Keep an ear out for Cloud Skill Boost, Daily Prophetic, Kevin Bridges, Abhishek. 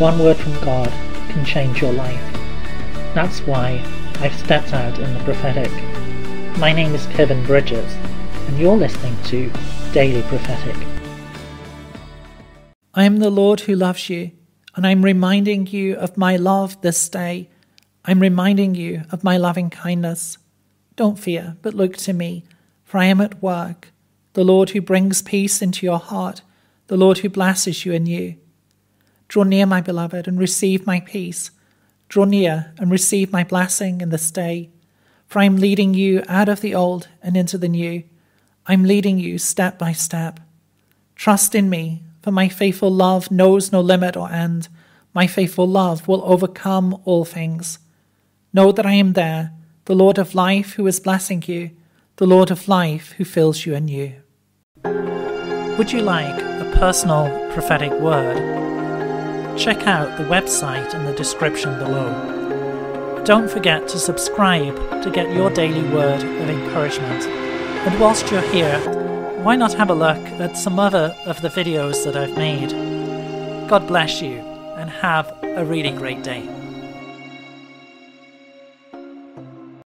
One word from God can change your life. That's why I've stepped out in the prophetic. My name is Kevin Bridges, and you're listening to Daily Prophetic. I am the Lord who loves you, and I'm reminding you of my love this day. I'm reminding you of my loving kindness. Don't fear, but look to me, for I am at work, the Lord who brings peace into your heart, the Lord who blesses you and you. Draw near, my beloved, and receive my peace. Draw near and receive my blessing in this day. For I am leading you out of the old and into the new. I am leading you step by step. Trust in me, for my faithful love knows no limit or end. My faithful love will overcome all things. Know that I am there, the Lord of life who is blessing you, the Lord of life who fills you anew. Would you like a personal prophetic word? Check out the website in the description below. Don't forget to subscribe to get your daily word of encouragement. And whilst you're here, why not have a look at some other of the videos that I've made? God bless you, and have a really great day.